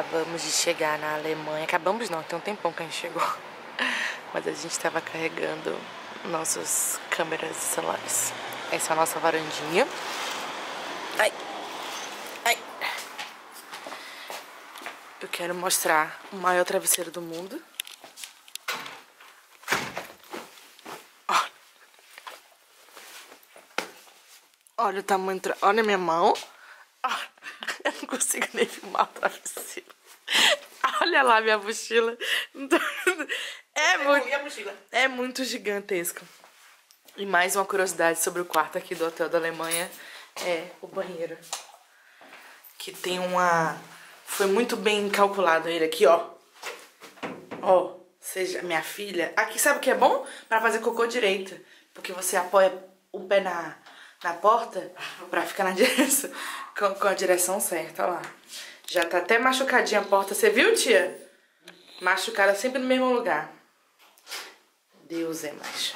Acabamos de chegar na Alemanha. Acabamos não, tem um tempão que a gente chegou. Mas a gente estava carregando nossas câmeras e celulares. Essa é a nossa varandinha. Ai! Ai! Eu quero mostrar o maior travesseiro do mundo. Olha o tamanho, olha a minha mão. Eu não consigo nem filmar o travesseiro. Olha lá minha mochila. É muito gigantesco. E mais uma curiosidade sobre o quarto aqui do hotel da Alemanha é o banheiro. Que tem uma... Foi muito bem calculado ele aqui, ó. Ó, seja minha filha. Aqui sabe o que é bom? Pra fazer cocô direito. Porque você apoia o pé na porta pra ficar na direção, com a direção certa, ó lá. Já tá até machucadinha a porta, você viu, tia? Machucada sempre no mesmo lugar. Deus é mais.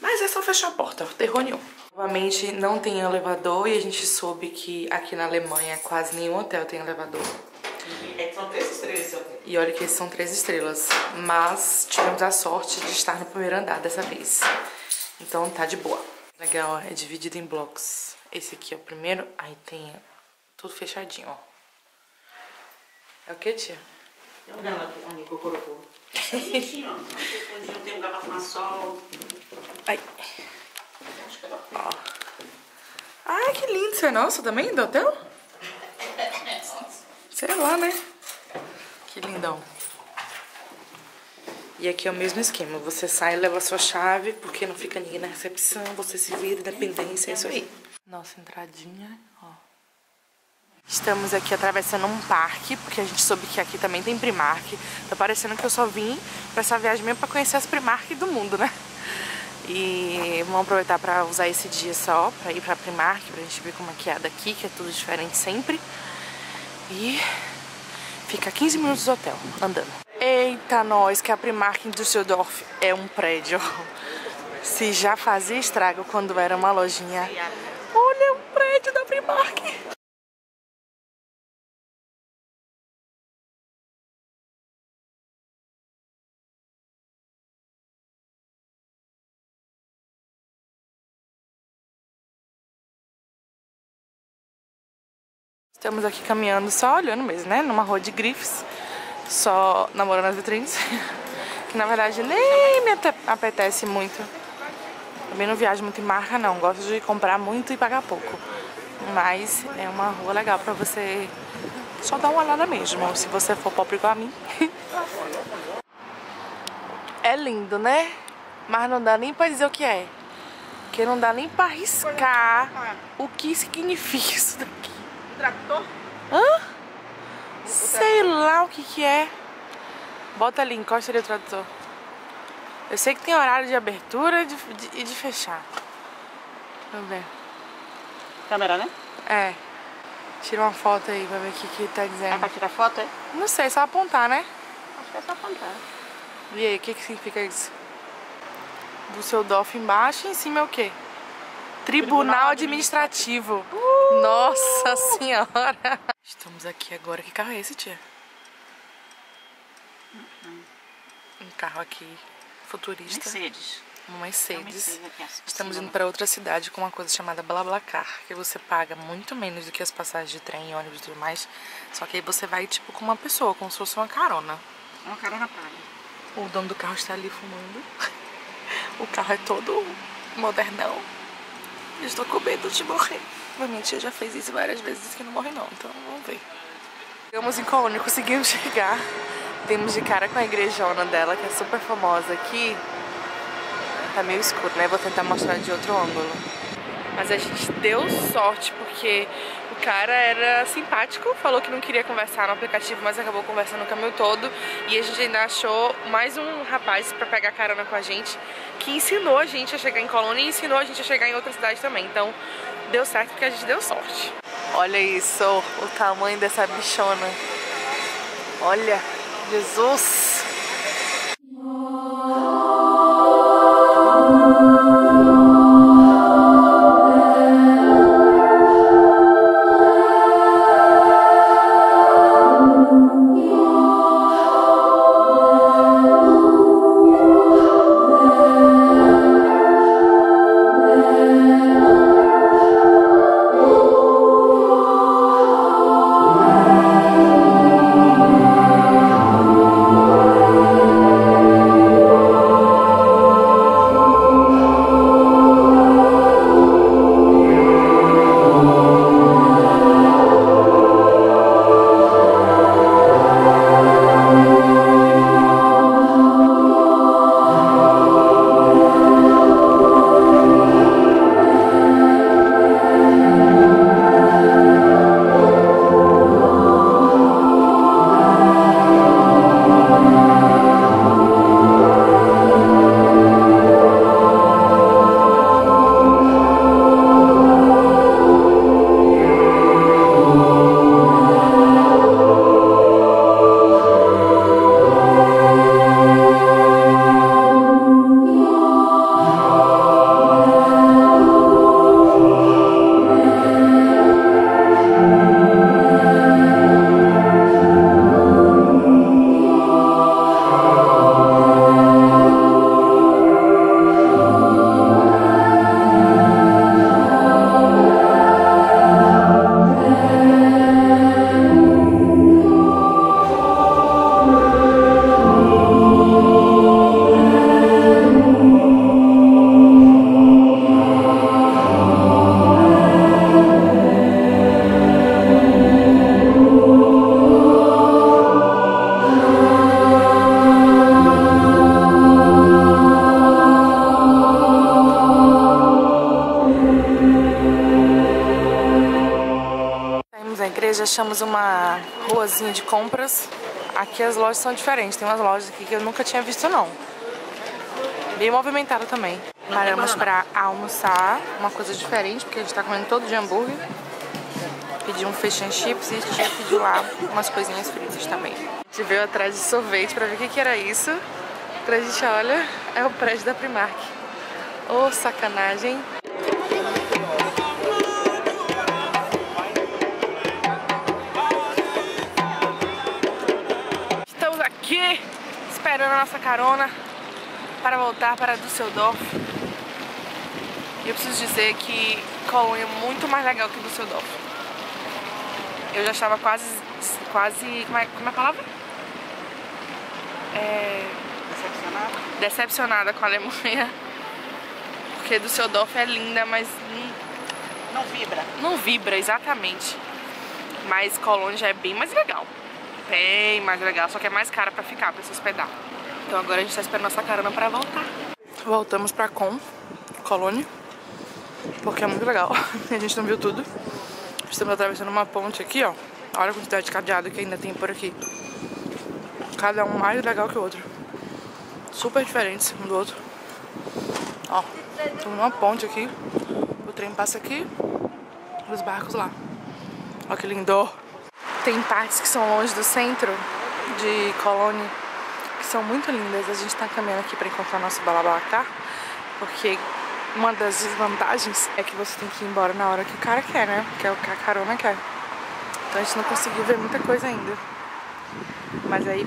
Mas é só fechar a porta, terror nenhum. Novamente não tem elevador e a gente soube que aqui na Alemanha quase nenhum hotel tem elevador. E são 3 estrelas esse hotel. E olha que esses são 3 estrelas, mas tivemos a sorte de estar no primeiro andar dessa vez. Então tá de boa. Legal, ó, é dividido em blocos. Esse aqui é o primeiro, aí tem tudo fechadinho, ó. É o que, tia? Tem um lugar lá que o amigo colocou. Tem um lugar pra tomar sol. Ai. Ó. Ah, que lindo, você é nosso também, do hotel? Sei lá, né? Que lindão. E aqui é o mesmo esquema, você sai e leva a sua chave, porque não fica ninguém na recepção, você se vira, dependência, é isso aí. Nossa entradinha, ó. Estamos aqui atravessando um parque, porque a gente soube que aqui também tem Primark. Tá parecendo que eu só vim pra essa viagem mesmo pra conhecer as Primark do mundo, né? E vamos aproveitar pra usar esse dia só, pra ir pra Primark, pra gente ver como é que é daqui, que é tudo diferente sempre. E fica 15 minutos do hotel, andando. Eita, nós, que a Primark em Düsseldorf é um prédio. Se já fazia estrago quando era uma lojinha. Olha o prédio da Primark. Estamos aqui caminhando só olhando mesmo, né? Numa rua de grifes. Só namorando as vitrines. Que na verdade nem me apetece muito. Também não viajo muito em marca não. Gosto de comprar muito e pagar pouco. Mas é uma rua legal pra você só dar uma olhada mesmo. Se você for pobre igual a mim. É lindo, né? Mas não dá nem pra dizer o que é. Porque não dá nem pra arriscar o que significa isso daqui. Um trator? Hã? Sei lá o que é. Bota ali, encosta ali o tradutor. Eu sei que tem horário de abertura e de fechar. Vamos ver. Câmera, né? É. Tira uma foto aí pra ver o que tá dizendo. É pra tirar foto, é? Não sei, só apontar, né? Acho que é só apontar. E aí, o que significa isso? Düsseldorf embaixo e em cima é o quê? Tribunal Administrativo. Nossa Senhora! Estamos aqui agora. Que carro é esse, tia? Um carro aqui futurista. Mercedes. Uma Mercedes. Estamos indo para outra cidade com uma coisa chamada Blablacar, que você paga muito menos do que as passagens de trem, ônibus e tudo mais. Só que aí você vai tipo com uma pessoa, como se fosse uma carona. É uma carona paga. O dono do carro está ali fumando. O carro é todo modernão. Eu estou com medo de morrer. Minha tia já fez isso várias vezes que não morre não, então vamos ver. Chegamos em Cologne, conseguimos chegar. Temos de cara com a igrejona dela, que é super famosa aqui. Tá meio escuro, né? Vou tentar mostrar de outro ângulo. Mas a gente deu sorte, porque o cara era simpático, falou que não queria conversar no aplicativo, mas acabou conversando o caminho todo. E a gente ainda achou mais um rapaz pra pegar carona com a gente, que ensinou a gente a chegar em Cologne e ensinou a gente a chegar em outra cidade também, então... Deu certo porque a gente deu sorte. Olha isso, o tamanho dessa bichona. Olha, Jesus. nós achamos uma ruazinha de compras. Aqui as lojas são diferentes, tem umas lojas aqui que eu nunca tinha visto não. Bem movimentada também. Paramos pra almoçar, uma coisa diferente, porque a gente tá comendo todo de hambúrguer. Pedi um fish and chips e tinha pedido lá umas coisinhas fritas também. A gente veio atrás de sorvete pra ver o que era isso. Quando a gente olha, é o prédio da Primark. Ô, sacanagem! Estamos aqui esperando a nossa carona para voltar para Düsseldorf. E eu preciso dizer que Cologne é muito mais legal que Düsseldorf. Eu já estava quase como é a palavra? Decepcionada com a Alemanha. Porque Düsseldorf é linda, mas não vibra. Não vibra, exatamente. Mas Cologne já é bem mais legal. Bem mais legal, só que é mais cara pra ficar, pra se hospedar. Então agora a gente tá esperando nossa carona pra voltar. Voltamos pra Cologne, porque é muito legal. A gente não viu tudo. Estamos atravessando uma ponte aqui, ó. Olha a quantidade de cadeado que ainda tem por aqui. Cada um mais legal que o outro. Super diferentes um do outro. Ó, estamos numa ponte aqui. O trem passa aqui. Os barcos lá. Ó que lindo. Tem partes que são longe do centro de Cologne, que são muito lindas. A gente tá caminhando aqui pra encontrar nosso Blablacar, porque uma das desvantagens é que você tem que ir embora na hora que o cara quer, né? Que é o que a carona quer. Então a gente não conseguiu ver muita coisa ainda. Mas aí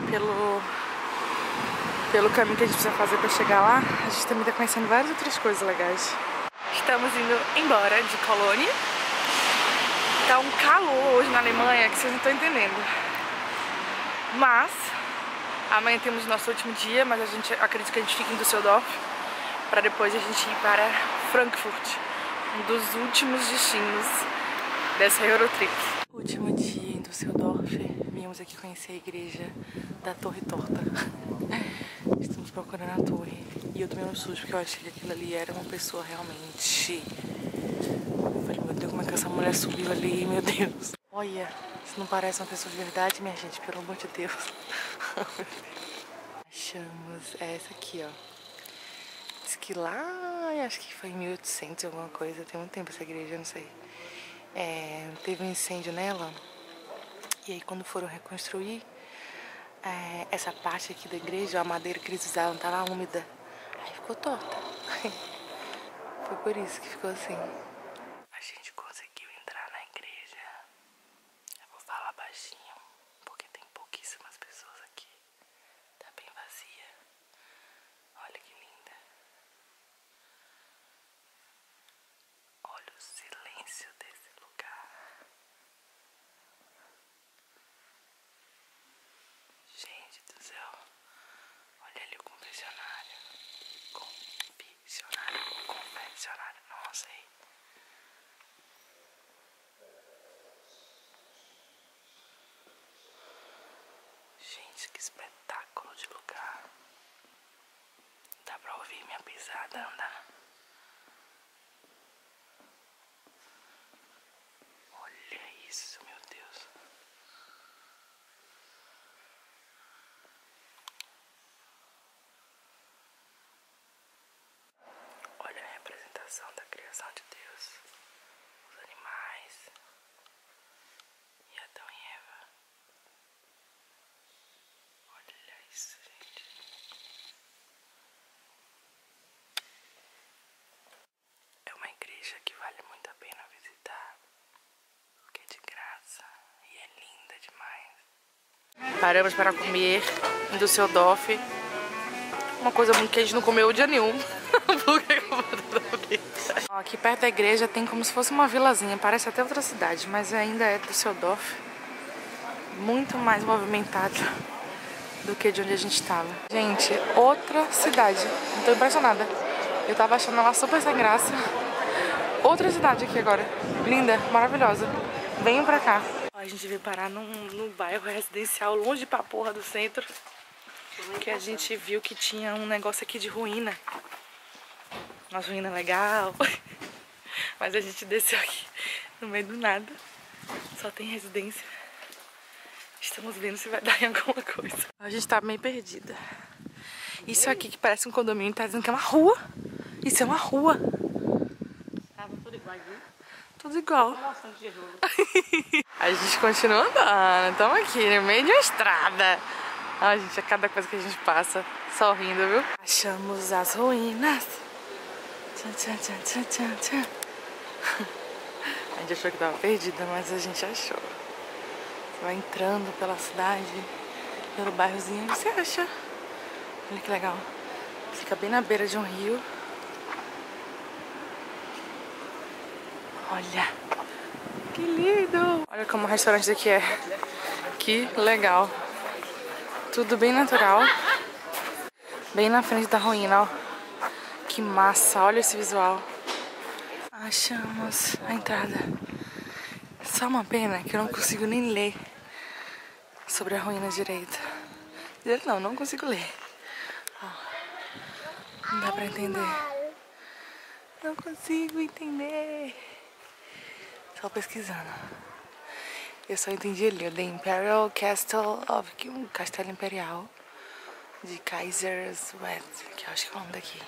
pelo caminho que a gente precisa fazer pra chegar lá, a gente também tá conhecendo várias outras coisas legais. Estamos indo embora de Cologne. Tá um calor hoje na Alemanha que vocês não estão entendendo. Mas amanhã temos nosso último dia, mas a gente acredita que a gente fique em Düsseldorf, para depois a gente ir para Frankfurt, um dos últimos destinos dessa EUROTRIP. Último dia em Düsseldorf, viemos aqui conhecer a igreja da Torre Torta. Estamos procurando a torre e eu tomei um susto porque eu achei que aquilo ali era uma pessoa realmente. Eu falei, meu Deus, como é que essa mulher subiu ali, meu Deus. Olha, isso não parece uma pessoa de verdade, minha gente, pelo amor de Deus. Achamos essa aqui, ó. Que lá, acho que foi em 1800 alguma coisa, tem muito tempo essa igreja, não sei. Teve um incêndio nela, e aí quando foram reconstruir, essa parte aqui da igreja, a madeira que eles usavam tava úmida, aí ficou torta. Foi por isso que ficou assim. A gente conseguiu entrar na igreja. Eu vou falar baixinho, porque tem pouquíssimas pessoas aqui. Tá bem vazia. Olha que linda. Olha o silêncio desse lugar. Gente do céu. Olha ali o confessionário. Confessionário, não sei. Gente, que espetáculo de lugar. Dá pra ouvir minha pisada andar. Olha isso, meu Deus. Olha a representação da criação de Deus. Os animais. E Adão e Eva. Olha isso, gente. É uma igreja que vale muito a pena visitar, porque é de graça e é linda demais. Paramos para comer em Düsseldorf. Uma coisa que a gente não comeu dia nenhum. Aqui perto da igreja tem como se fosse uma vilazinha, parece até outra cidade, mas ainda é Düsseldorf. Muito mais movimentado do que de onde a gente estava. Gente, outra cidade. Não tô impressionada. Eu tava achando ela super sem graça. Outra cidade aqui agora. Linda, maravilhosa. Venham pra cá. A gente veio parar num bairro residencial, longe pra porra do centro. Que a gente viu que tinha um negócio aqui de ruína. Uma ruína legal. Mas a gente desceu aqui no meio do nada. Só tem residência. Estamos vendo se vai dar em alguma coisa. A gente tá meio perdida. Isso aqui que parece um condomínio, tá dizendo que é uma rua. Isso é uma rua. Tava tudo igual aqui. Tudo igual. A gente continua andando. Estamos aqui no meio de uma estrada. Ai, gente, a cada coisa que a gente passa, sorrindo, viu? Achamos as ruínas. Tchan, tchan, tchan, tchan, tchan. A gente achou que tava perdida, mas a gente achou. Você vai entrando pela cidade, pelo bairrozinho, você acha. Olha que legal. Fica bem na beira de um rio. Olha, que lindo! Olha como o restaurante daqui é. Que legal. Tudo bem natural. Bem na frente da ruína, ó. Que massa, olha esse visual. Achamos a entrada. Só uma pena que eu não consigo nem ler sobre a ruína direito. Não consigo ler. Ó, não dá pra entender. Não consigo entender. Só pesquisando. Eu só entendi ali, The Imperial Castle of... um castelo imperial de Kaiserswerth, que eu acho que é o nome daqui.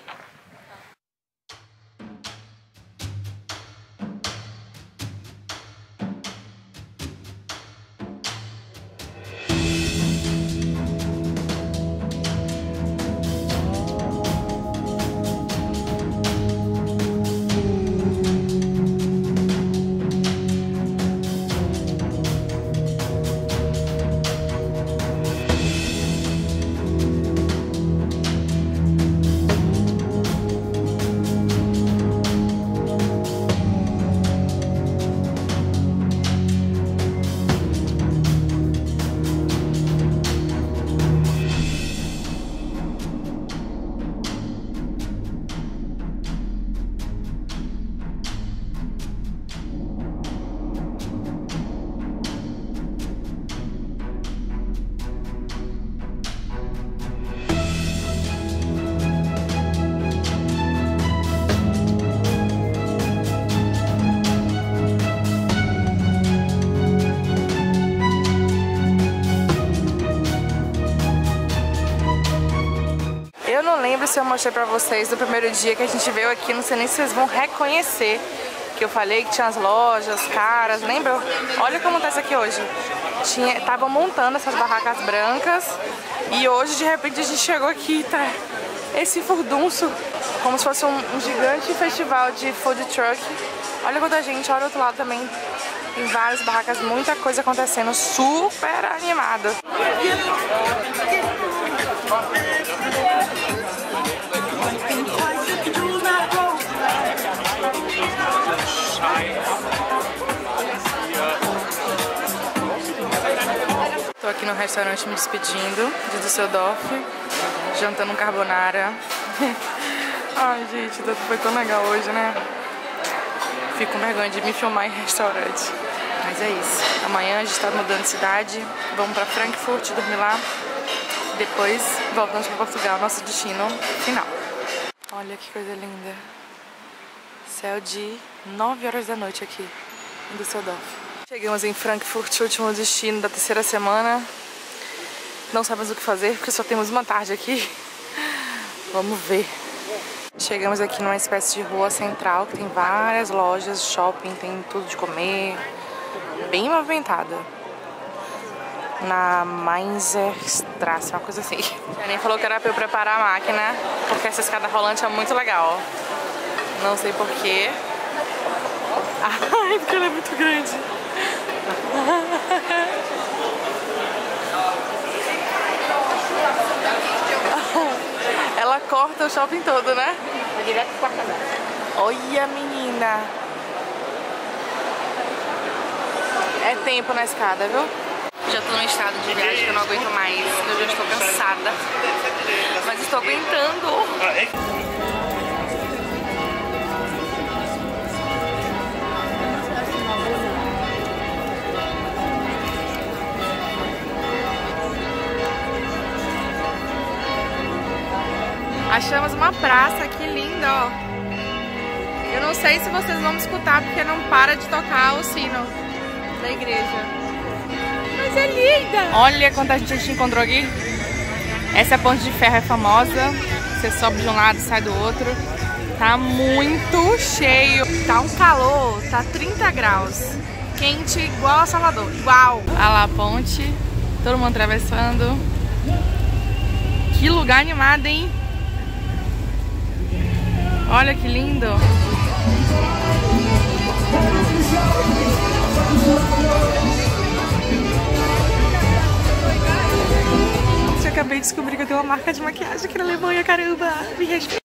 Se eu mostrei pra vocês do primeiro dia que a gente veio aqui, não sei nem se vocês vão reconhecer que eu falei que tinha as lojas, caras, lembra? Olha como tá isso aqui hoje. Estavam montando essas barracas brancas e hoje de repente a gente chegou aqui e tá esse furdunço, como se fosse um gigante festival de food truck. Olha quanta gente, olha o outro lado também. Tem várias barracas, muita coisa acontecendo, super animado. Tô aqui no restaurante me despedindo de Düsseldorf, jantando um carbonara. Ai, gente, tudo foi tão legal hoje, né? Fico com vergonha de me filmar em restaurante. Mas é isso. Amanhã a gente tá mudando de cidade. Vamos pra Frankfurt, dormir lá. Depois voltamos pra Portugal, nosso destino final. Olha que coisa linda. Céu de 9 horas da noite aqui em Düsseldorf. Chegamos em Frankfurt, último destino da terceira semana. Não sabemos o que fazer porque só temos uma tarde aqui. Vamos ver. Chegamos aqui numa espécie de rua central que tem várias lojas, shopping, tem tudo de comer. Bem movimentada. Na Mainzerstraße, uma coisa assim. A Aninha falou que era pra eu preparar a máquina, porque essa escada rolante é muito legal. Não sei porquê. Ai, porque ela é muito grande. Ela corta o shopping todo, né? Direto pro quarto andar. Olha, menina. É tempo na escada, viu? Já tô num estado de viagem que eu não aguento mais. Eu já estou cansada. Mas estou aguentando. Achamos uma praça, que linda, ó. Eu não sei se vocês vão me escutar porque não para de tocar o sino. da igreja. Mas é linda! Olha quanta gente a gente encontrou aqui. Essa ponte de ferro é famosa. Você sobe de um lado e sai do outro. Tá muito cheio. Tá um calor, tá 30 graus. Quente igual a Salvador. Uau! Olha lá a ponte. Todo mundo atravessando. Que lugar animado, hein? Olha que lindo! Eu acabei de descobrir que eu tenho uma marca de maquiagem aqui na Alemanha, caramba! Me respeita!